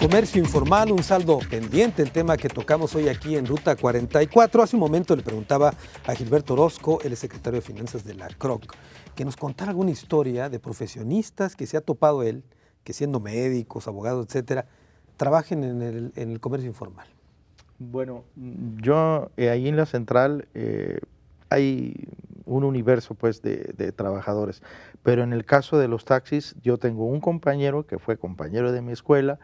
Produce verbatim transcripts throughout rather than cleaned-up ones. comercio informal, un saldo pendiente, el tema que tocamos hoy aquí en Ruta cuarenta y cuatro. Hace un momento le preguntaba a Gilberto Orozco, el secretario de Finanzas de la C R O C, que nos contara alguna historia de profesionistas que se ha topado él, que siendo médicos, abogados, etcétera, trabajen en el, en el comercio informal. Bueno, yo eh, ahí en la central eh, hay un universo pues de, de trabajadores, pero en el caso de los taxis yo tengo un compañero que fue compañero de mi escuela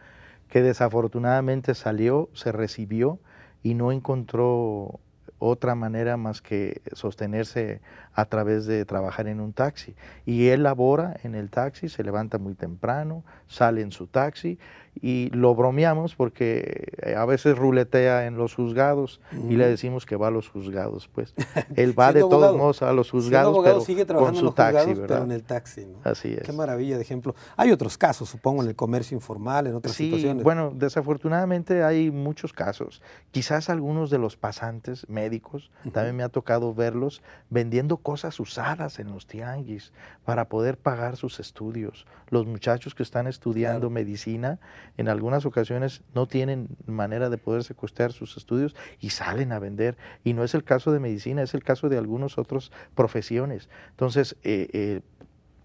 que desafortunadamente salió, se recibió y no encontró otra manera más que sostenerse a través de trabajar en un taxi. Y él labora en el taxi, se levanta muy temprano, sale en su taxi y lo bromeamos porque a veces ruletea en los juzgados mm. y le decimos que va a los juzgados. Pues él va de abogado, todos modos a los juzgados, abogado, pero sigue trabajando con su en los taxi, juzgados, ¿verdad? Pero en el taxi, ¿no? Así es. Qué maravilla de ejemplo. Hay otros casos, supongo, en el comercio informal, en otras sí, situaciones. Bueno, desafortunadamente hay muchos casos. Quizás algunos de los pasantes médicos, uh-huh. también me ha tocado verlos vendiendo cosas usadas en los tianguis para poder pagar sus estudios. Los muchachos que están estudiando claro. medicina en algunas ocasiones no tienen manera de poderse costear sus estudios y salen a vender. Y no es el caso de medicina, es el caso de algunas otras profesiones. Entonces, eh, eh,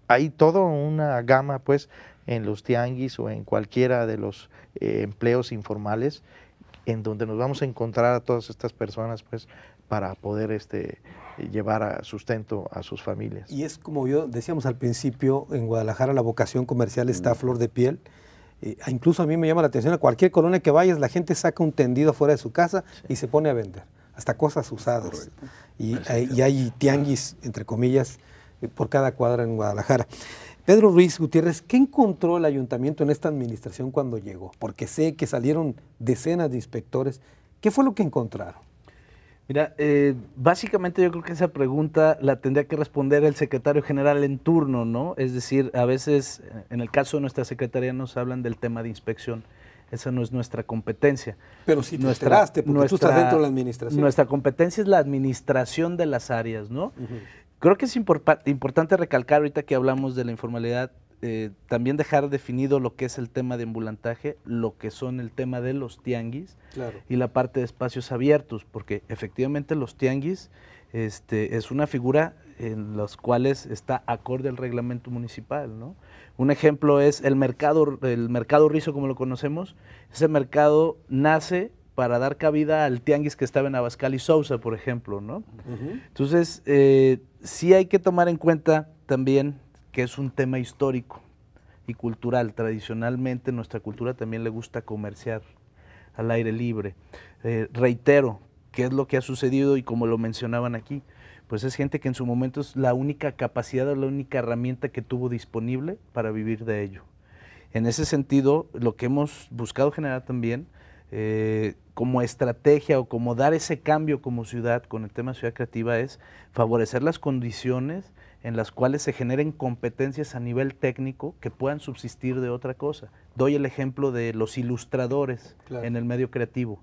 hay toda una gama pues en los tianguis o en cualquiera de los eh, empleos informales en donde nos vamos a encontrar a todas estas personas pues para poder este, llevar a sustento a sus familias. Y es como yo decíamos al principio, en Guadalajara la vocación comercial está a flor de piel. Eh, incluso a mí me llama la atención, a cualquier colonia que vayas, la gente saca un tendido afuera de su casa sí. y se pone a vender, hasta cosas usadas. Y, y hay tianguis, entre comillas, por cada cuadra en Guadalajara. Pedro Ruiz Gutiérrez, ¿qué encontró el ayuntamiento en esta administración cuando llegó? Porque sé que salieron decenas de inspectores. ¿Qué fue lo que encontraron? Mira, eh, básicamente yo creo que esa pregunta la tendría que responder el secretario general en turno, ¿no? Es decir, a veces, en el caso de nuestra secretaría, nos hablan del tema de inspección. Esa no es nuestra competencia. Pero si te nuestra, enteraste, porque nuestra, tú estás dentro de la administración. Nuestra competencia es la administración de las áreas, ¿no? Uh-huh. Creo que es import- importante recalcar ahorita que hablamos de la informalidad, eh, también dejar definido lo que es el tema de ambulantaje, lo que son el tema de los tianguis claro. y la parte de espacios abiertos, porque efectivamente los tianguis este, es una figura en los cuales está acorde al reglamento municipal, ¿no? Un ejemplo es el mercado, el mercado rizo como lo conocemos. Ese mercado nace para dar cabida al tianguis que estaba en Abascal y Sousa, por ejemplo, ¿no? Uh-huh. Entonces, eh, sí hay que tomar en cuenta también que es un tema histórico y cultural. Tradicionalmente, nuestra cultura también le gusta comerciar al aire libre. Eh, reitero, ¿qué es lo que ha sucedido? Y como lo mencionaban aquí, pues es gente que en su momento es la única capacidad o la única herramienta que tuvo disponible para vivir de ello. En ese sentido, lo que hemos buscado generar también Eh, como estrategia o como dar ese cambio como ciudad con el tema ciudad creativa es favorecer las condiciones en las cuales se generen competencias a nivel técnico que puedan subsistir de otra cosa. Doy el ejemplo de los ilustradores claro. en el medio creativo.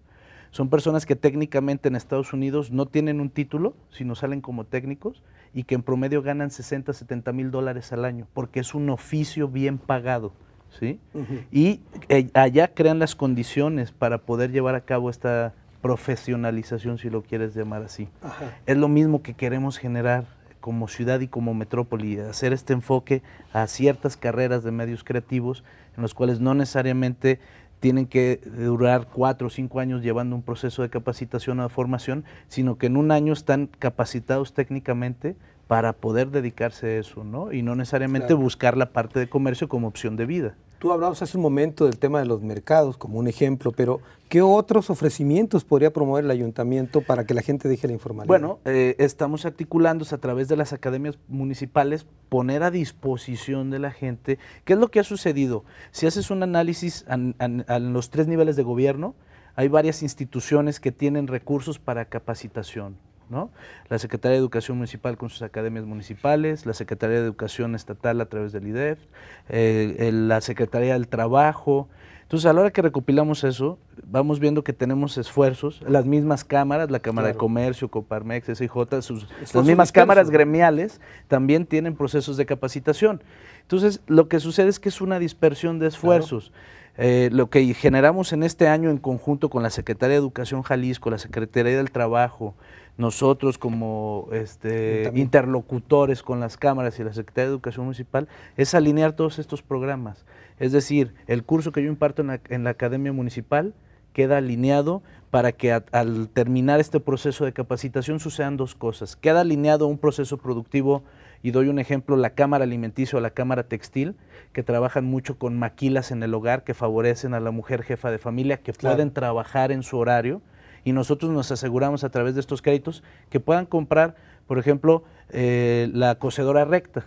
Son personas que técnicamente en Estados Unidos no tienen un título, sino salen como técnicos y que en promedio ganan sesenta, setenta mil dólares al año porque es un oficio bien pagado. ¿Sí? Uh-huh. Y eh, allá crean las condiciones para poder llevar a cabo esta profesionalización, si lo quieres llamar así. Ajá. Es lo mismo que queremos generar como ciudad y como metrópoli, hacer este enfoque a ciertas carreras de medios creativos en los cuales no necesariamente tienen que durar cuatro o cinco años llevando un proceso de capacitación o de formación, sino que en un año están capacitados técnicamente para poder dedicarse a eso, ¿no? Y no necesariamente claro. buscar la parte de comercio como opción de vida. Tú hablabas hace un momento del tema de los mercados como un ejemplo, pero ¿qué otros ofrecimientos podría promover el ayuntamiento para que la gente deje la informalidad? Bueno, eh, estamos articulándose a través de las academias municipales poner a disposición de la gente. ¿Qué es lo que ha sucedido? Si haces un análisis a los tres niveles de gobierno, hay varias instituciones que tienen recursos para capacitación, ¿no? La Secretaría de Educación Municipal con sus academias municipales, la Secretaría de Educación Estatal a través del I D E F, eh, el, la Secretaría del Trabajo. Entonces, a la hora que recopilamos eso, vamos viendo que tenemos esfuerzos, las mismas cámaras, la Cámara claro. de Comercio, Coparmex, S I J, sus, las mismas cámaras gremiales también tienen procesos de capacitación. Entonces, lo que sucede es que es una dispersión de esfuerzos. Claro. Eh, lo que generamos en este año en conjunto con la Secretaría de Educación Jalisco, la Secretaría del Trabajo, nosotros como este, interlocutores con las cámaras y la Secretaría de Educación Municipal, es alinear todos estos programas. Es decir, el curso que yo imparto en la, en la Academia Municipal queda alineado para que a, al terminar este proceso de capacitación sucedan dos cosas. Queda alineado un proceso productivo. Y doy un ejemplo, la cámara alimenticia o la cámara textil, que trabajan mucho con maquilas en el hogar, que favorecen a la mujer jefa de familia, que claro. pueden trabajar en su horario. Y nosotros nos aseguramos a través de estos créditos que puedan comprar, por ejemplo, eh, la cocedora recta,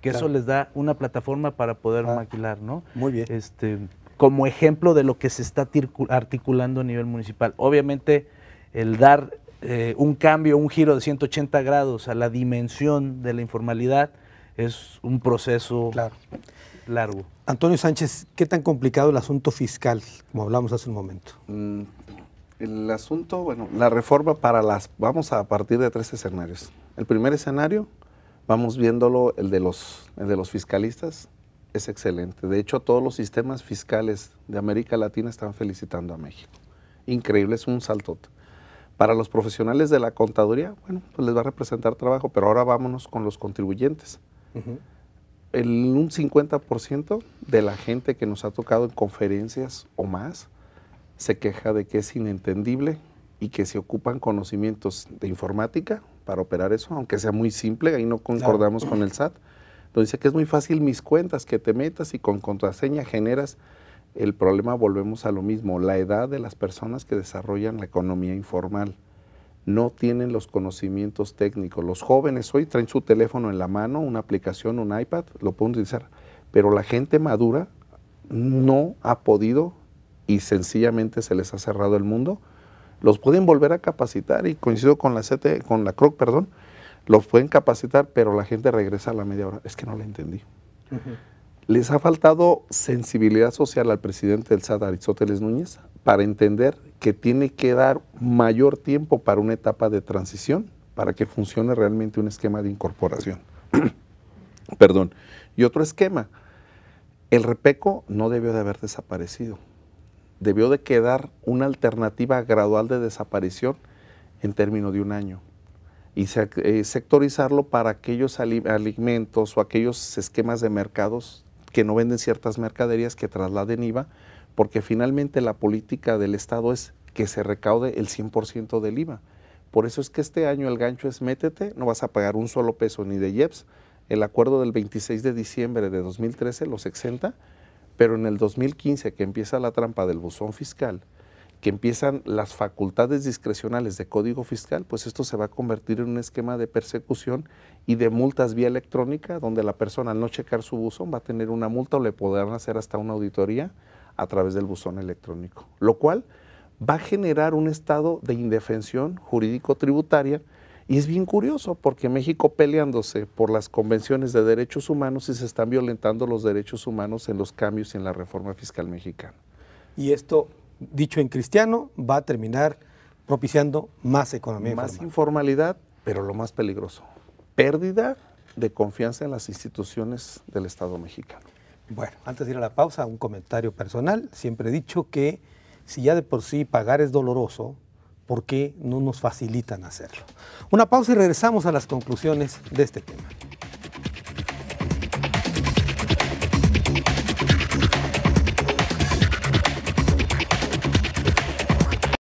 que claro. eso les da una plataforma para poder ah, maquilar, ¿no? Muy bien. Este, como ejemplo de lo que se está articulando a nivel municipal. Obviamente, el dar... Eh, un cambio, un giro de ciento ochenta grados a la dimensión de la informalidad es un proceso claro. largo. Antonio Sánchez, ¿qué tan complicado el asunto fiscal, como hablamos hace un momento? Mm, el asunto, bueno, la reforma para las... Vamos a partir de tres escenarios. El primer escenario, vamos viéndolo, el de los, el de los fiscalistas, es excelente. De hecho, todos los sistemas fiscales de América Latina están felicitando a México. Increíble, es un saltote. Para los profesionales de la contaduría, bueno, pues les va a representar trabajo, pero ahora vámonos con los contribuyentes. Uh-huh. El, un cincuenta por ciento de la gente que nos ha tocado en conferencias o más se queja de que es inentendible y que se ocupan conocimientos de informática para operar eso, aunque sea muy simple, ahí no concordamos claro. con el S A T. Entonces dice que es muy fácil mis cuentas, que te metas y con contraseña generas. El problema, volvemos a lo mismo, la edad de las personas que desarrollan la economía informal. No tienen los conocimientos técnicos. Los jóvenes hoy traen su teléfono en la mano, una aplicación, un iPad, lo pueden utilizar. Pero la gente madura no ha podido y sencillamente se les ha cerrado el mundo. Los pueden volver a capacitar y coincido con la C T, con la C R O C, perdón, los pueden capacitar, pero la gente regresa a la media hora. Es que no la entendí. Uh-huh. Les ha faltado sensibilidad social al presidente del S A T, Aristóteles Núñez, para entender que tiene que dar mayor tiempo para una etapa de transición, para que funcione realmente un esquema de incorporación. Perdón. Y otro esquema, el Repeco no debió de haber desaparecido. Debió de quedar una alternativa gradual de desaparición en términos de un año. Y sectorizarlo para aquellos alimentos o aquellos esquemas de mercados que no venden ciertas mercaderías que trasladen I V A, porque finalmente la política del Estado es que se recaude el cien por ciento del I V A. Por eso es que este año el gancho es métete, no vas a pagar un solo peso ni de I E P S. El acuerdo del veintiséis de diciembre de dos mil trece los exenta, pero en el dos mil quince, que empieza la trampa del buzón fiscal, que empiezan las facultades discrecionales de código fiscal, pues esto se va a convertir en un esquema de persecución y de multas vía electrónica, donde la persona al no checar su buzón va a tener una multa o le podrán hacer hasta una auditoría a través del buzón electrónico, lo cual va a generar un estado de indefensión jurídico-tributaria. Y es bien curioso porque México peleándose por las convenciones de derechos humanos y se están violentando los derechos humanos en los cambios y en la reforma fiscal mexicana. Y esto... dicho en cristiano, va a terminar propiciando más economía. Más informal. Informalidad, pero lo más peligroso, pérdida de confianza en las instituciones del Estado mexicano. Bueno, antes de ir a la pausa, un comentario personal. Siempre he dicho que si ya de por sí pagar es doloroso, ¿por qué no nos facilitan hacerlo? Una pausa y regresamos a las conclusiones de este tema.